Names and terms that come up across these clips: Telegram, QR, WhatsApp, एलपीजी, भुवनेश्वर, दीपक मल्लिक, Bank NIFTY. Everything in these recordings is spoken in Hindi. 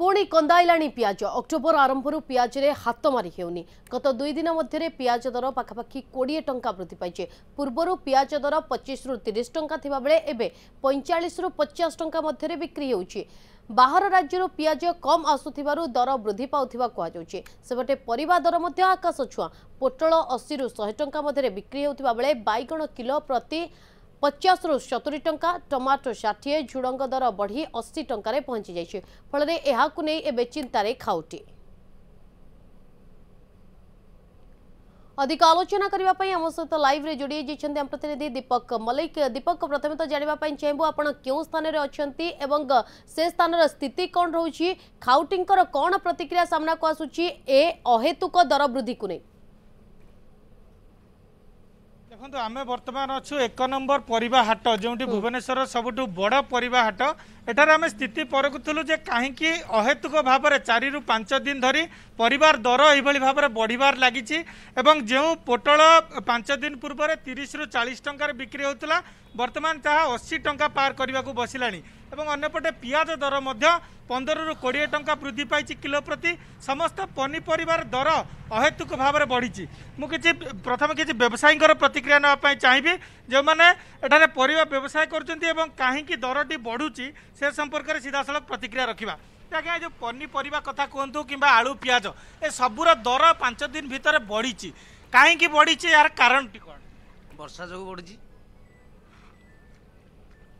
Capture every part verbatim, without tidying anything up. पुणी कंदाइलाणी पियाज अक्टोबर आरंभर पियाज रे हाथ मारी हेउनी। गत दुई दिन मध्य पियाज दर पाखापाखि कोड़े टंका वृद्धि पाई। पूर्वर पियाज दर पचीस रु तीस टंका थिबा बेले एबे पैंतालीस रु पचास टंका मध्य बिक्री होउछि। बाहर राज्य पियाज कम आसुथिबारु दर वृद्धि पाउथिबा कुआ जाउछि। सेबटे परिवा दर मध्य आकाश छुआ। पोटल अस्सी रु सौ टंका मध्य बिक्री होउथिबा बेले बैगण किलो प्रति पचास रु सतुरी टंका, टमाटो षाठी, झुड़ंग दर बढ़ी अस्सी टंका रे पहुंची जाइए। फलरे एहाकु नै एबे चिंतारे खाउटी। अधिक आलोचना करिबा पई हम सहित लाइव रे जोड़ी जाइछन्ते हम प्रतिनिधि दीपक मल्लिक। दीपक, प्रथमे तो जानिबा पई चाहेबो आपण केउ स्थान रे अछन्ती एवं से स्थान रे स्थिति कोन रहउची, खाउटिंकर कोन प्रतिक्रिया सामना को आसुची ए अहेतुक दर वृद्धि को नै। देखो आम बर्तमान अच्छु एक नंबर परिवा हाट जो भुवनेश्वर सबुठ बड़ परिवा हाट। एठार आम स्थिति परखुलु जे कहीं अहेतुक भाव में चारि रु पांच दिन धरी परिवार दर ये भाव में बढ़वार लगी। जो पोटल पांच दिन पूर्व तीस रु चालीस टंका बिक्री होता बर्तमान ताहा अस्सी टंका पार करने को बसिलानी। अन्यपटे पियाज दर पंदर रु कोड़े टंका वृद्धि पाई किलो प्रति। समस्त पनीपरिवार दर अहेतुक भाव में बढ़ी। मुझे प्रथम किसी व्यवसायी प्रतिक्रिया नापी चाहिए जो मैंने एठारे परिवा व्यवसाय कर कहीं दरटी बढ़ुची से संपर्क में सीधा सड़क प्रतिक्रिया रखा। आज्ञा जो पनीपरिवा कथा कहतु कि आलू पियाज ए सबूर दर पांच दिन भितर बढ़ी कहीं बढ़ी यार कारण कौन? वर्षा जो बढ़ी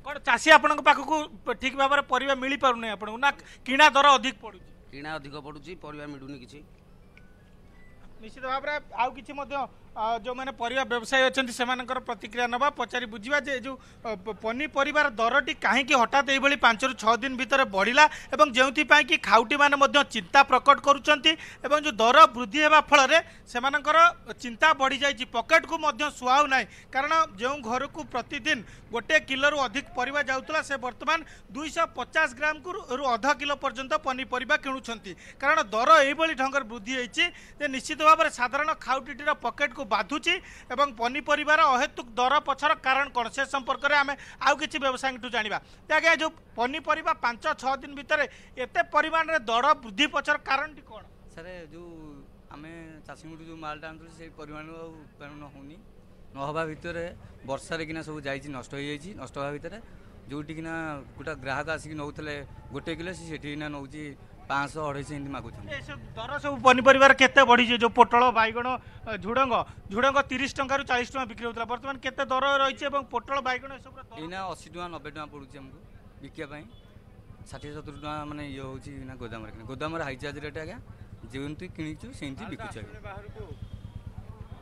कौन चाषी आपण को ठीक भाव में परिवा मिल पारना आपको ना किणा दर अधिक पड़ू किणा अधिक पड़ू परिवा मिलूनी किसी निश्चित भाव में आउ कि जो मैंने परिवा व्यवसायी अच्छे से प्रतिक्रिया नवा पचारि बुझा जे जो पनीपरिवार दरटी कहीं हठात ये पांच रु छः दिन भितर बढ़ला और जो कि खाउटी मैंने चिंता प्रकट करुँच। जो दर वृद्धि होगा फल से चिंता बढ़ी जाए पकेट को सुहाऊ ना कारण जो घर को प्रतिदिन गोटे किलो रु अधिक परिवा जाऊला से बर्तमान दुईश पचास ग्राम को अधा किलो पर्यंत पनीपरिवा किणुंट कारण दर यही ढंग वृद्धि होती। निश्चित भाव में साधारण खाउटीटीर पकेट बाधुची एवं पनीपरिवार अहेतुक दर पछर कारण कौन से संपर्क में आम आउ किसी व्यवसायी जाना। आज्ञा जो पनीपरिवार पांच छः दिन भितर एते परिमाण रे दर वृद्धि पछर कारण टी कौन? सर जो आम चाषी जो मालटा आनु से परिमाण होनी नवा भितर वर्षारे किना सब जाइए नष्ट हो जाइए नष्ट होगा भितर जोटी किना गोटा ग्राहक आसिक नौते गोटे किलो से नौ पाँच अढ़ाई मागुच दर सब पनीपरिवार केते बढ़ी जो पोटल बैगण झुड़ंग झुड़ंग तीस टंका रु चालीस टंका बिक्री होता बर्तमान केते दर रही है पोटल बैगण यहाँ अस्सी टंका नब्बे टंका पड़ू बिकापी षाठी सतुरी टंका मानने ये होना गोदाम गोदाम हाई चार्ज रेट आज्ञा जेमती किणीचु सेमती बिकुच।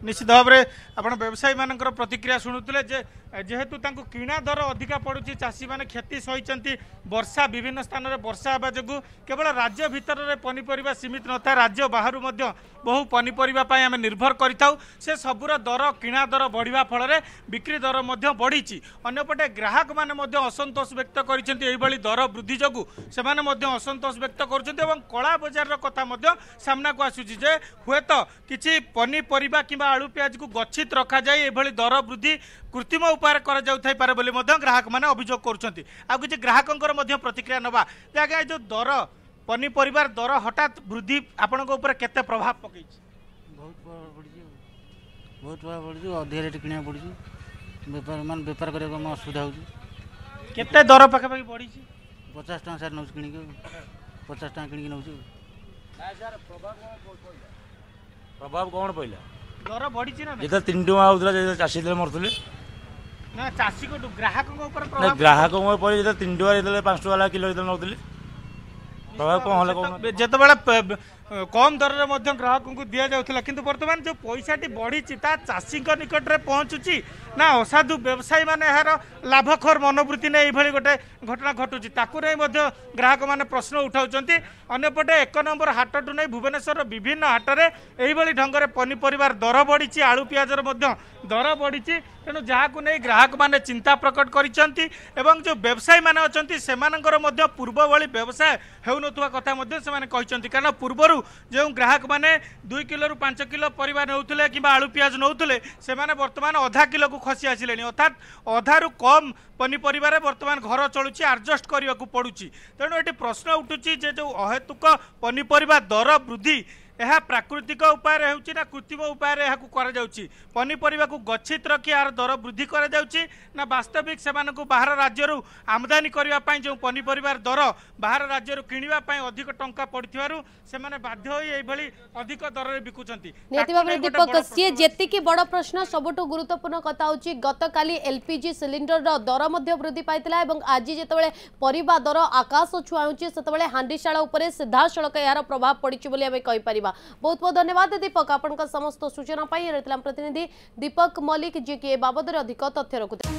निश्चित भाव में आपड़ व्यवसायी मानक प्रतिक्रिया शुणुते जे जेहेतु किणा दर अधिका पड़ू चाषी मैंने क्षति सही वर्षा विभिन्न स्थान में वर्षा होगा जो केवल राज्य भीतर रे पनीपरिवा सीमित न था राज्य बाहर मध्य बहु पनीपरिवा पाई आमे निर्भर करिताउ से सबुरा दर किणा दर बढ़िया फल बिक्री दर मध्य बढ़ी। अन्यपटे ग्राहक माने मध्य असंतोष व्यक्त करिसेंति एही दर वृद्धि जगू से माने मध्य असंतोष व्यक्त करुछेंति एवं कला बजार कथा मध्य सामना को आसुछि जे हुएत किछि पनीपरिवा किबा आलू प्याज को गच्छित रखा जाए एही दर वृद्धि कृत्रिम उपाय करा जाउथाय पारे बोली मध्य ग्राहक माने अभियोग करुछेंति। आ किछि ग्राहकंकर मध्य प्रतिक्रिया नबा जे आगे जो दर पनीपरिवार दर हठात वृद्धि आपण को ऊपर केते प्रभाव पकई? बहुत बढ़ियो बहुत बढ़ियो अधिक रेट किना पड़ियो व्यापार मान व्यापार करे को असुविधा हो केते दर पाके पाके बढ़ी पचास टका सर नौज किनी के पचास टका किनी के नौज ना सर प्रभाव कोन पइला प्रभाव कोन पइला दर बढ़ी छी ना जेता तीन टका आउतला जेता चासी दे मरतले ना चासी को ग्राहक को ऊपर प्रभाव ना ग्राहक को ऊपर जेता तीन टका देले पांच टका वाला किलो देले नौतले जिते कम दर में ग्राहक को दि जाऊला कि बर्तमान जो पैसा टी बढ़ी चाषी निकट में पहुँचुची ना असाधु व्यवसायी मैंने यार लाभखोर मनोवृत्ति ने ये गोटे घटना घटुची ग्राहक मैंने प्रश्न उठाऊँच। अनेपटे एक नंबर हाट टू नहीं भुवनेश्वर विभिन्न हाटर यही ढंग से पनीपरिवार दर बढ़ी आलू प्याजर दर बढ़ी तेणु जहाँ नहीं ग्राहक मैंने चिंता प्रकट करवं जो व्यवसायी मैंने अच्छा से पूर्व भली व्यवसाय हो ना कथा से कहते कारण पूर्वर जो ग्राहक मैंने दुई किलो पांच किलो परिवा नौते कि आलु पियाज नौते से बर्तमान अधा किलो को खसी आसिले अर्थात अधारू कम पनीपरिवार बर्तमान घर चलुची आडजस्ट करने को पड़ुची। तेणु ये प्रश्न उठुची जे जो अहेतुक पनीपरिवा दर वृद्धि यह प्राकृतिक उपाय होउची ना कृत्रिम उपाय रे हाकु करा जाउची। पनीपरिवा को गच्छित रखी यार दर वृद्धि करा जाउची ना वास्तविक सेमान को बाहर राज्य आमदानी करिवा पई जो पनीपरिवा दर बाहर राज्य किणिवा पई अधिक टंका पड़थिवारु सेमाने बाध्य होई एई भली अधिक दर रे बिकुचंती। नेतिबाबे दीपक कसिए जेति की बड़ प्रश्न सबटो गुरुत्वपूर्ण कथा होउची गतकाली एलपीजी सिलिंडर रो दर मध्ये वृद्धि पाइतला एवं आज जेतेबेले परिवा दर आकाश छुआउची सेतेबेले हांडीशाला उपरे सिधासलक यार प्रभाव पड़िची बोली हम कहि परिबा। बहुत बहुत धन्यवाद दीपक, आपनका समस्त सूचना पाई रहितला प्रतिनिधि दीपक मल्लिक जी के बाबद अधिक तथ्य रखुते।